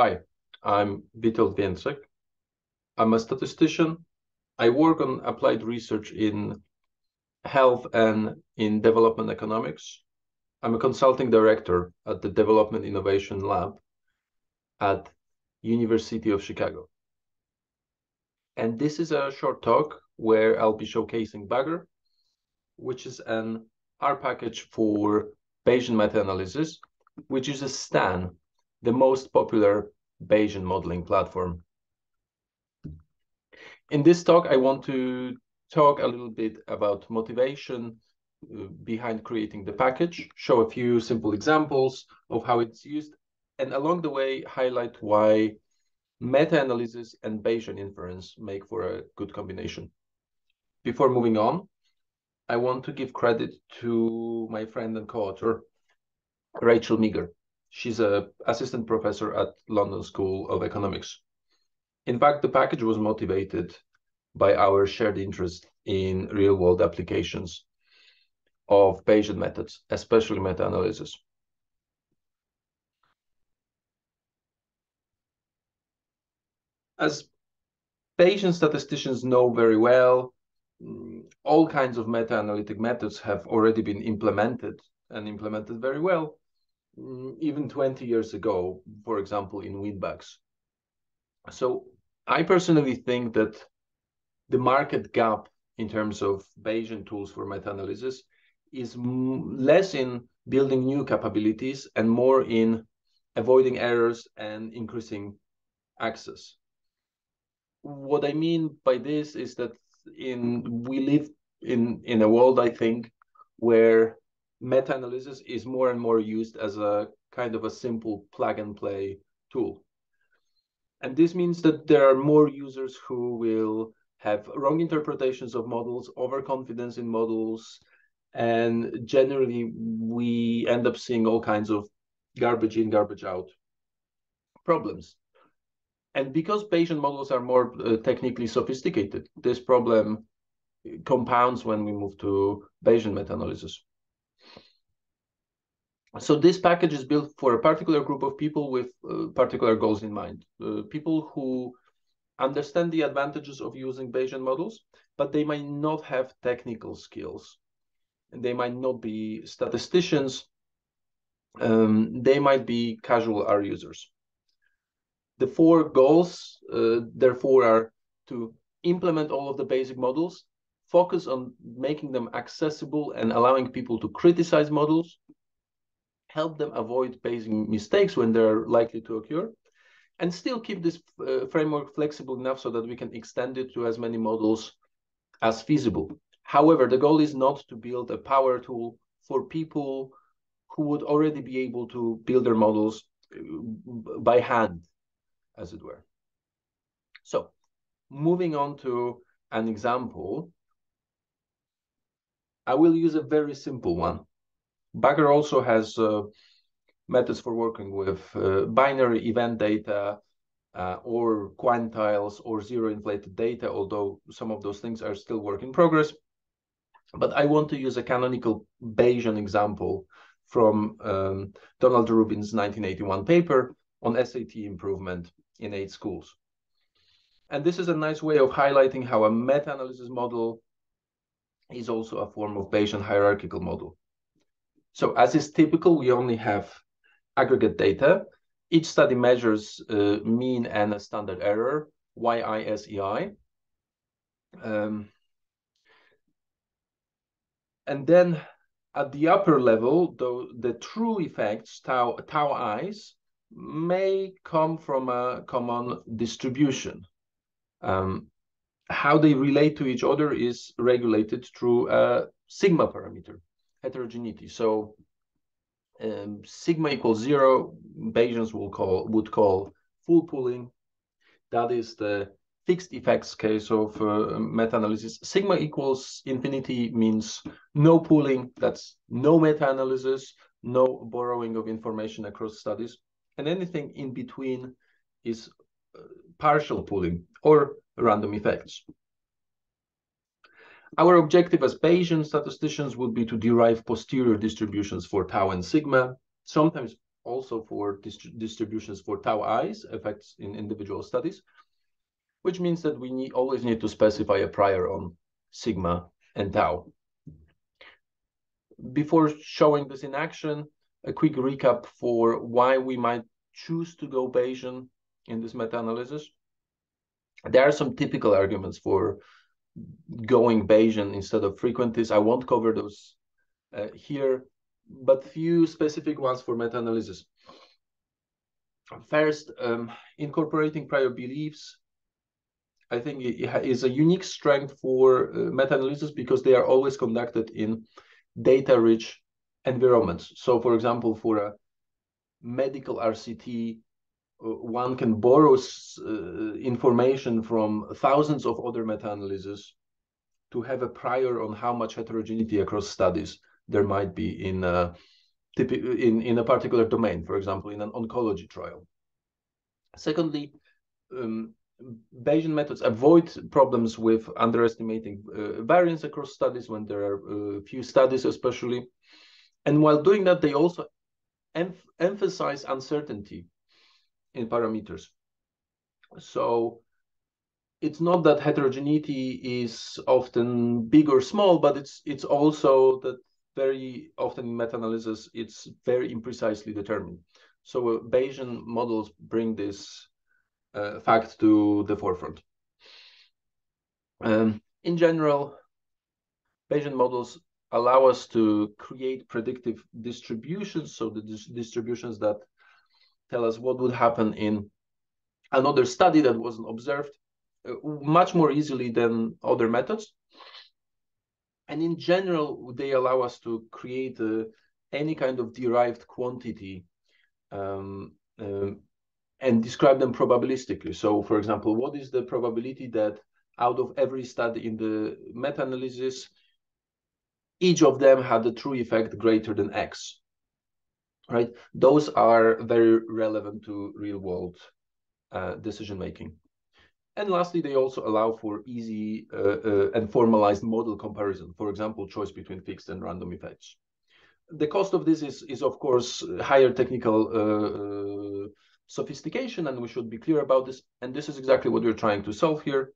Hi, I'm Witold Wiecek. I'm a statistician. I work on applied research in health and in development economics. I'm a consulting director at the Development Innovation Lab at University of Chicago. And this is a short talk where I'll be showcasing baggr, which is an R package for Bayesian meta-analysis, which uses Stan, the most popular Bayesian modeling platform. In this talk, I want to talk a little bit about motivation behind creating the package, show a few simple examples of how it's used, and along the way, highlight why meta-analysis and Bayesian inference make for a good combination. Before moving on, I want to give credit to my friend and co-author, Rachel Meager. She's an assistant professor at London School of Economics. In fact, the package was motivated by our shared interest in real-world applications of Bayesian methods, especially meta-analysis. As Bayesian statisticians know very well, all kinds of meta-analytic methods have already been implemented and implemented very well, even 20 years ago, for example, in WinBUGS. So I personally think that the market gap in terms of Bayesian tools for meta-analysis is less in building new capabilities and more in avoiding errors and increasing access. What I mean by this is that we live in a world, I think, where meta-analysis is more and more used as a kind of a simple plug-and-play tool. And this means that there are more users who will have wrong interpretations of models, overconfidence in models, and generally we end up seeing all kinds of garbage in, garbage out problems. And because Bayesian models are more technically sophisticated, this problem compounds when we move to Bayesian meta-analysis. So this package is built for a particular group of people with particular goals in mind. People who understand the advantages of using Bayesian models, but they might not have technical skills. They might not be statisticians. They might be casual R users. The four goals, therefore, are to implement all of the basic models, focus on making them accessible and allowing people to criticize models, help them avoid basic mistakes when they're likely to occur, and still keep this framework flexible enough so that we can extend it to as many models as feasible. However, the goal is not to build a power tool for people who would already be able to build their models by hand, as it were. So, moving on to an example, I will use a very simple one. Baggr also has methods for working with binary event data or quantiles or zero-inflated data, although some of those things are still work in progress. But I want to use a canonical Bayesian example from Donald Rubin's 1981 paper on SAT improvement in 8 schools. And this is a nice way of highlighting how a meta-analysis model is also a form of Bayesian hierarchical model. So as is typical, we only have aggregate data. Each study measures mean and a standard error, YISEI. And then at the upper level, though, the true effects, tau i's, may come from a common distribution. How they relate to each other is regulated through a sigma parameter. Heterogeneity. So sigma equals 0, Bayesians would call full pooling. That is the fixed effects case of meta-analysis. Sigma equals infinity means no pooling. That's no meta-analysis, no borrowing of information across studies. And anything in between is partial pooling or random effects. Our objective as Bayesian statisticians would be to derive posterior distributions for tau and sigma, sometimes also for distributions for tau i's effects in individual studies, which means that we always need to specify a prior on sigma and tau. Before showing this in action, a quick recap for why we might choose to go Bayesian in this meta-analysis. There are some typical arguments for going Bayesian instead of frequentist. I won't cover those here, but few specific ones for meta-analysis. First, incorporating prior beliefs, I think it is a unique strength for meta-analysis because they are always conducted in data-rich environments. So, for example, for a medical RCT, one can borrow information from thousands of other meta-analyses to have a prior on how much heterogeneity across studies there might be in a particular domain, for example, in an oncology trial. Secondly, Bayesian methods avoid problems with underestimating variance across studies when there are few studies, especially. And while doing that, they also emphasize uncertainty in parameters. So it's not that heterogeneity is often big or small, but it's also that very often in meta-analysis, it's very imprecisely determined. So Bayesian models bring this fact to the forefront. In general, Bayesian models allow us to create predictive distributions, so the distributions that tell us what would happen in another study that wasn't observed much more easily than other methods. And in general, they allow us to create any kind of derived quantity and describe them probabilistically. So, for example, what is the probability that out of every study in the meta-analysis, each of them had a true effect greater than X? Right? Those are very relevant to real-world decision-making. And lastly, they also allow for easy and formalized model comparison, for example, choice between fixed and random effects. The cost of this is of course, higher technical sophistication, and we should be clear about this. And this is exactly what we're trying to solve here.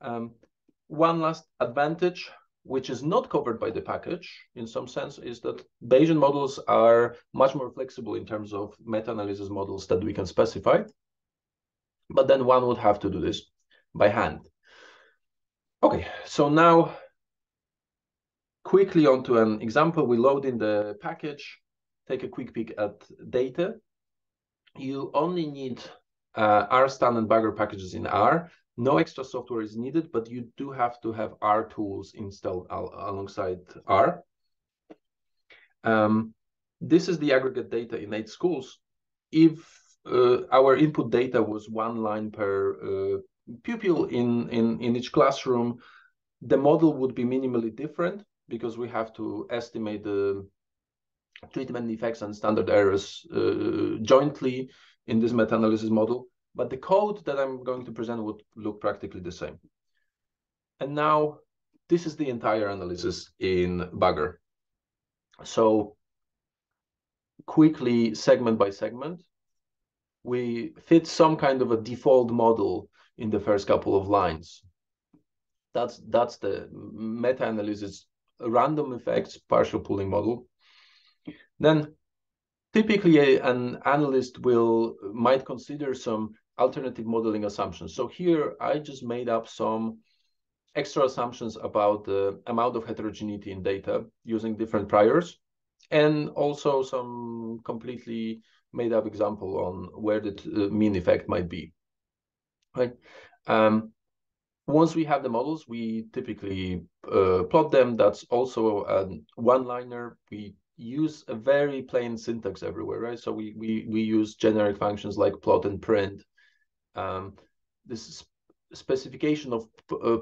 One last advantage, which is not covered by the package in some sense, is that Bayesian models are much more flexible in terms of meta-analysis models that we can specify. But then one would have to do this by hand. Okay, so now quickly onto an example. We load in the package, take a quick peek at data. You only need RStan and baggr packages in R. No extra software is needed, but you do have to have R tools installed alongside R. This is the aggregate data in 8 schools. If our input data was 1 line per pupil in each classroom, the model would be minimally different because we have to estimate the treatment effects and standard errors jointly in this meta-analysis model. But the code that I'm going to present would look practically the same. And now this is the entire analysis in baggr. So quickly, segment by segment, we fit some kind of a default model in the first couple of lines. That's the meta-analysis random effects partial pooling model. Then typically an analyst might consider some alternative modeling assumptions. So here I just made up some extra assumptions about the amount of heterogeneity in data using different priors, and also some completely made up example on where the mean effect might be. Right? Once we have the models, we typically plot them. That's also a one-liner. We use a very plain syntax everywhere, right? So we use generic functions like plot and print. This specification of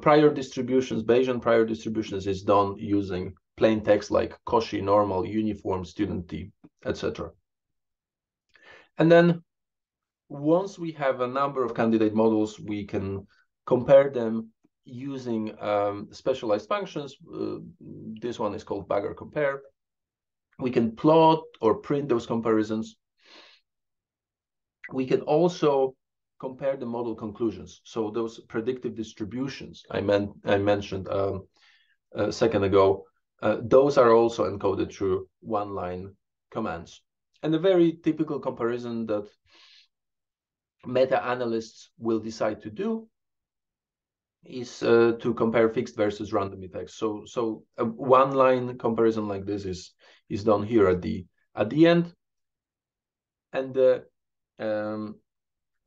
prior distributions, Bayesian prior distributions, is done using plain text like Cauchy, normal, uniform, student t, etc. And then once we have a number of candidate models, we can compare them using specialized functions. This one is called baggr compare. We can plot or print those comparisons. We can also compare the model conclusions. So those predictive distributions I mentioned a second ago, those are also encoded through one-line commands. And a very typical comparison that meta-analysts will decide to do is to compare fixed versus random effects. So a one-line comparison like this is done here at the end. And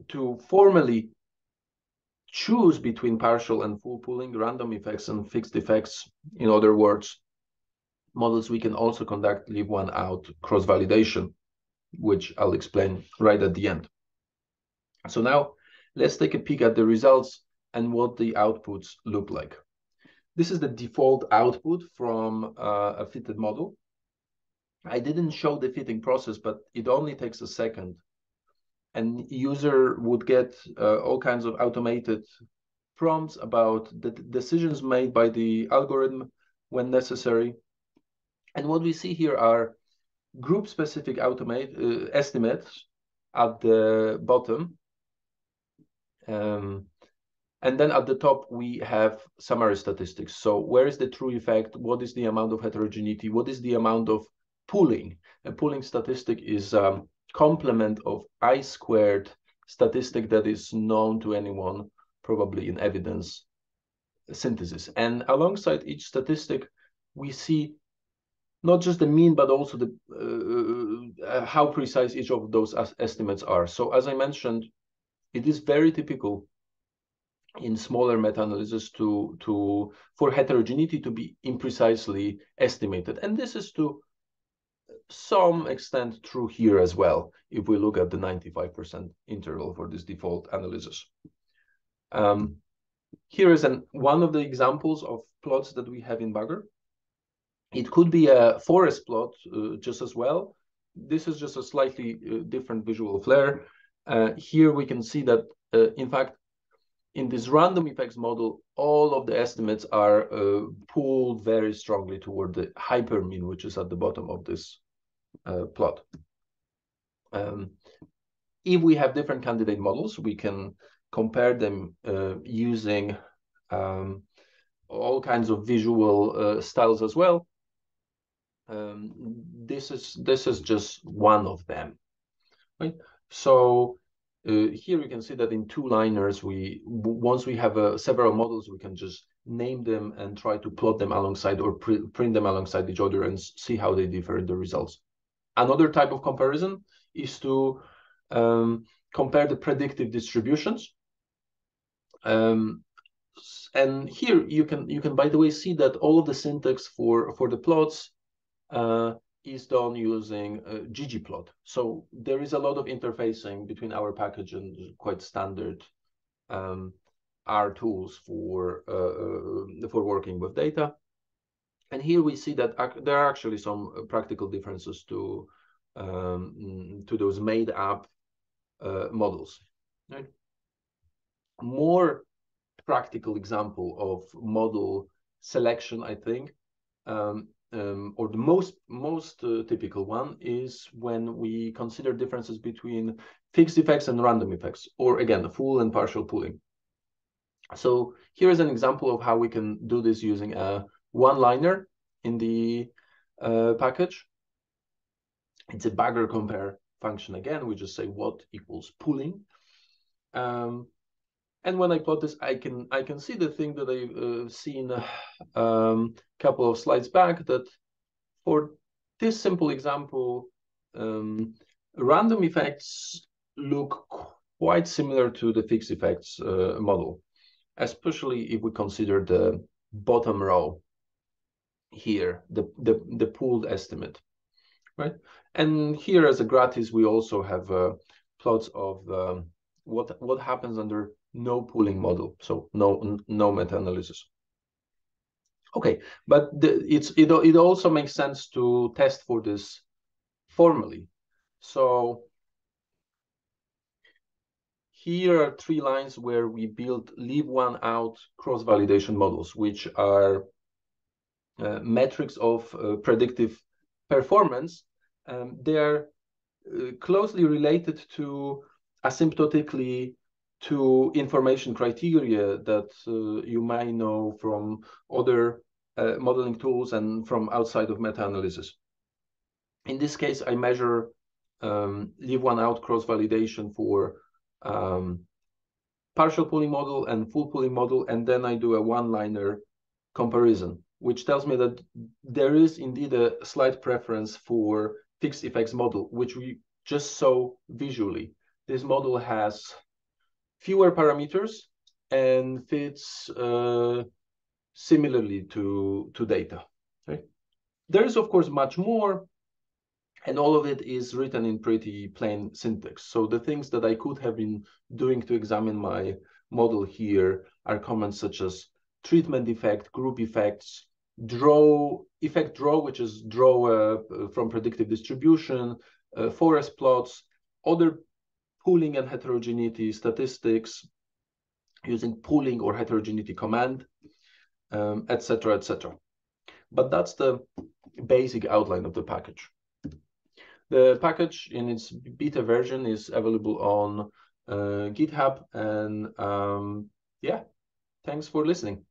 to formally choose between partial and full pooling, random effects and fixed effects, in other words, models, we can also conduct leave one out cross-validation, which I'll explain right at the end. So now let's take a peek at the results and what the outputs look like. This is the default output from a fitted model. I didn't show the fitting process, but it only takes a second. And user would get all kinds of automated prompts about the decisions made by the algorithm when necessary. And what we see here are group-specific estimates at the bottom. And then at the top, we have summary statistics. So where is the true effect? What is the amount of heterogeneity? What is the amount of pooling? A pooling statistic is complement of I-squared statistic that is known to anyone, probably in evidence synthesis. And alongside each statistic, we see not just the mean, but also the how precise each of those estimates are. So as I mentioned, it is very typical in smaller meta-analysis for heterogeneity to be imprecisely estimated. And this is to some extent true here as well, if we look at the 95% interval for this default analysis. Here is one of the examples of plots that we have in baggr. It could be a forest plot just as well. This is just a slightly different visual flair. Here we can see that, in fact, in this random effects model, all of the estimates are pulled very strongly toward the hypermean, which is at the bottom of this plot. If we have different candidate models, we can compare them using all kinds of visual styles as well. This is just one of them, right? So here you can see that in two-liners, once we have several models, we can just name them and try to plot them alongside or print them alongside each other and see how they differ in the results. Another type of comparison is to compare the predictive distributions. And here you can by the way see that all of the syntax for the plots is done using ggplot. So there is a lot of interfacing between our package and quite standard R tools for working with data. And here we see that there are actually some practical differences to those made up models. Right? More practical example of model selection, I think, or the most typical one is when we consider differences between fixed effects and random effects, or again, full and partial pooling. So here is an example of how we can do this using a one-liner in the package. It's a baggr compare function again. We just say what equals pooling. And when I plot this, I can see the thing that I've seen a couple of slides back, that for this simple example, random effects look quite similar to the fixed effects model, especially if we consider the bottom row here, the pooled estimate, right? And here as a gratis, we also have plots of what happens under no pooling model, so no meta-analysis. Okay, but it also makes sense to test for this formally. So here are three lines where we build leave one out cross-validation models, which are metrics of predictive performance. They are closely related to asymptotically to information criteria that you might know from other modeling tools and from outside of meta-analysis. In this case, I measure leave one out cross-validation for partial pooling model and full pooling model, and then I do a one-liner comparison, which tells me that there is indeed a slight preference for fixed effects model, which we just saw visually. This model has fewer parameters and fits similarly to data. Okay? There is, of course, much more, and all of it is written in pretty plain syntax. So the things that I could have been doing to examine my model here are comments such as treatment effect, group effects, effect draw, which is draw from predictive distribution, forest plots, other pooling and heterogeneity statistics using pooling or heterogeneity command, etc., etc. But that's the basic outline of the package. The package in its beta version is available on GitHub, and yeah, thanks for listening.